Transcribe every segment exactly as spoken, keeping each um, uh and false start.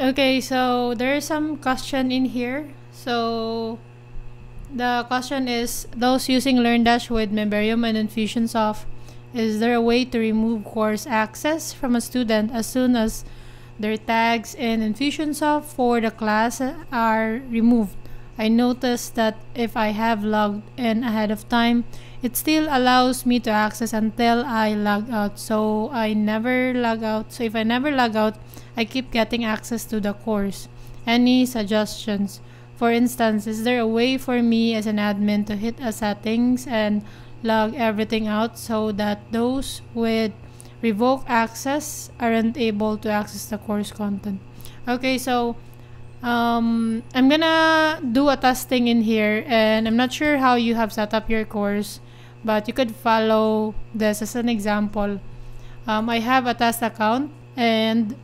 Okay, so there is some question in here. So the question is, those using LearnDash with Memberium and Infusionsoft, is there a way to remove course access from a student as soon as their tags in Infusionsoft for the class are removed? I noticed that if I have logged in ahead of time, it still allows me to access until I log out. So I never log out. So if I never log out, I keep getting access to the course. Any suggestions? For instance, is there a way for me as an admin to hit a settings and log everything out so that those with revoked access aren't able to access the course content? Okay, so um, I'm gonna do a testing in here, and I'm not sure how you have set up your course, but you could follow this as an example. Um, I have a test account, and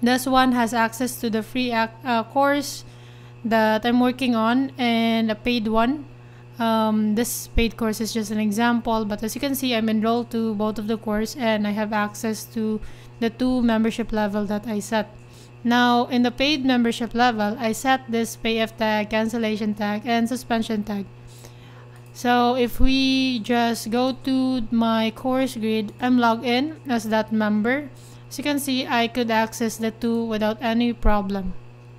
this one has access to the free ac uh, course that I'm working on and a paid one. Um, this paid course is just an example, but as you can see, I'm enrolled to both of the course and I have access to the two membership level that I set. Now in the paid membership level, I set this payf tag, cancellation tag, and suspension tag. So if we just go to my course grid, I'm logged in as that member. As you can see, I could access the two without any problem,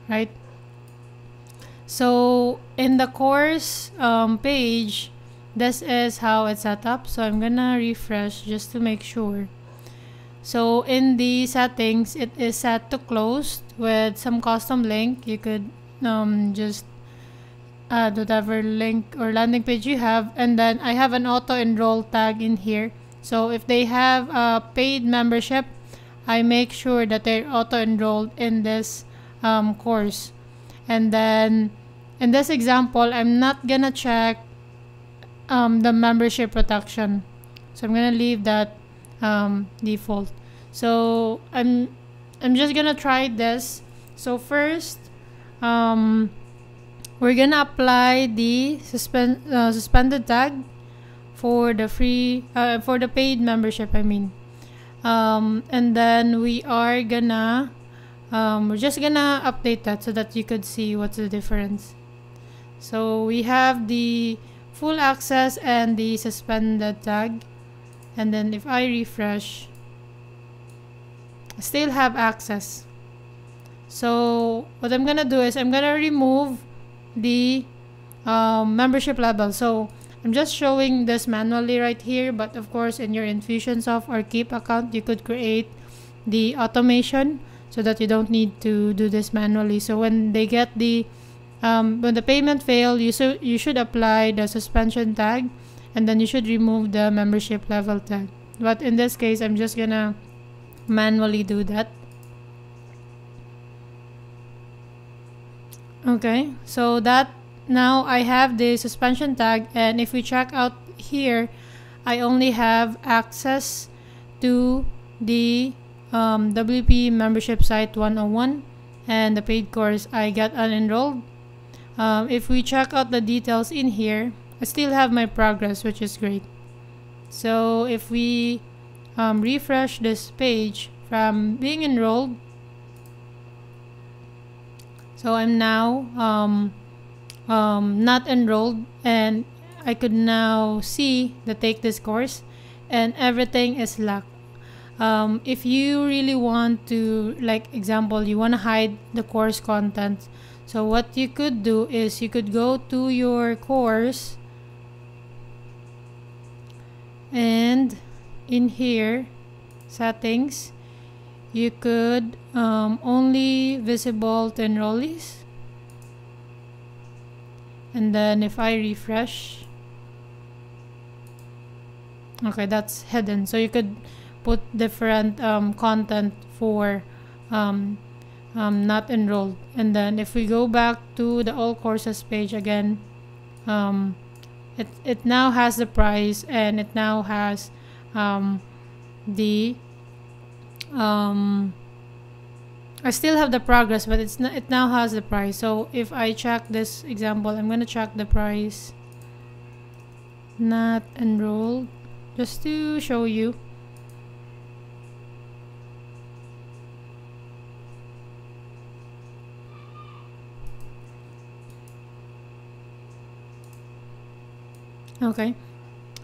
right? So in the course um, page, this is how it's set up. So I'm gonna refresh just to make sure. So in the settings, it is set to closed with some custom link. You could um, just add whatever link or landing page you have. And then I have an auto enroll tag in here. So if they have a paid membership, I make sure that they're auto enrolled in this um, course. And then in this example, I'm not gonna check um, the membership protection, so I'm gonna leave that um, default. So I'm I'm just gonna try this. So first, um, we're gonna apply the suspend uh, suspended tag for the free uh, for the paid membership. I mean, um, and then we are gonna. Um, we're just gonna update that so that you could see what's the difference. So we have the full access and the suspended tag, and then if I refresh, I still have access. So what I'm gonna do is I'm gonna remove the um, membership level. So I'm just showing this manually right here, but of course in your Infusionsoft or Keap account, you could create the automation so that you don't need to do this manually. So when they get the um, when the payment fail, you so you should apply the suspension tag, and then you should remove the membership level tag. But in this case, I'm just gonna manually do that. Okay, so that now I have the suspension tag, and if we check out here, I only have access to the Um, W P membership site one oh one, and the paid course I got unenrolled. Um, if we check out the details in here, I still have my progress, which is great. So if we um, refresh this page from being enrolled, so I'm now um, um, not enrolled, and I could now see the take this course, and everything is locked. Um, if you really want to, like example, you want to hide the course content, so what you could do is you could go to your course, and in here settings, you could um, only visible to enrollees, and then if I refresh, okay, that's hidden. So you could put different um, content for um, um, not enrolled. And then if we go back to the all courses page again, um, it, it now has the price, and it now has um, the um, I still have the progress, but it's not, it now has the price. So if I check this example, I'm gonna check the price not enrolled just to show you. Okay,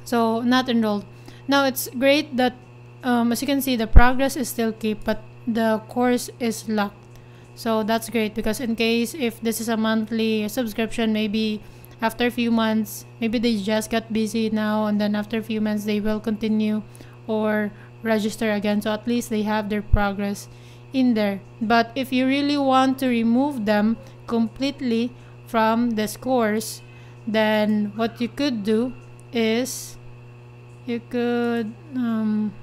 so not enrolled. Now it's great that um, as you can see, the progress is still Keap, but the course is locked. So that's great, because in case if this is a monthly subscription, maybe after a few months, maybe they just got busy now, and then after a few months they will continue or register again. So at least they have their progress in there. But if you really want to remove them completely from this course, then what you could do is you could um,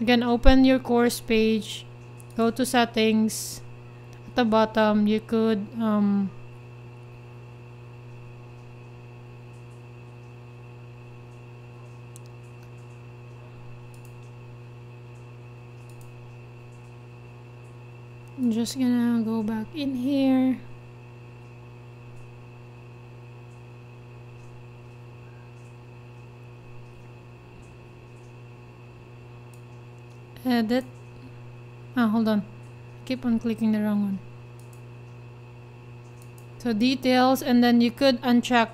again open your course page, go to settings. At the bottom you could um, I'm just gonna go back in here. Edit. Ah, hold on. Keap on clicking the wrong one. So details, and then you could uncheck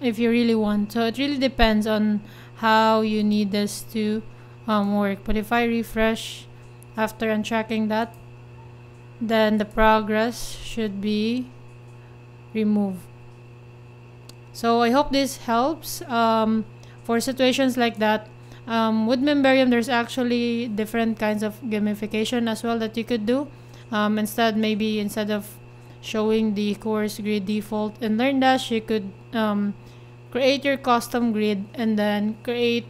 if you really want. So it really depends on how you need this to um, work. But if I refresh after unchecking that, then the progress should be removed. So I hope this helps um, for situations like that. Um, with Memberium, there's actually different kinds of gamification as well that you could do. Um, instead, maybe instead of showing the course grid default in LearnDash, you could um, create your custom grid and then create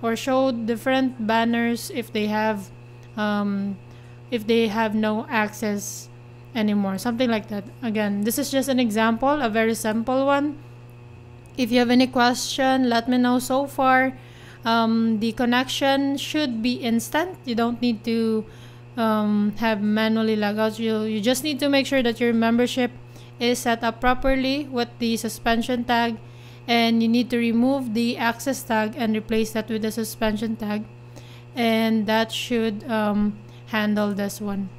or show different banners if they have um, if they have no access anymore, something like that. Again, this is just an example, a very simple one. If you have any question, let me know. So far, Um, the connection should be instant. You don't need to um, have manually log out. You, you just need to make sure that your membership is set up properly with the suspension tag, and you need to remove the access tag and replace that with the suspension tag, and that should um, handle this one.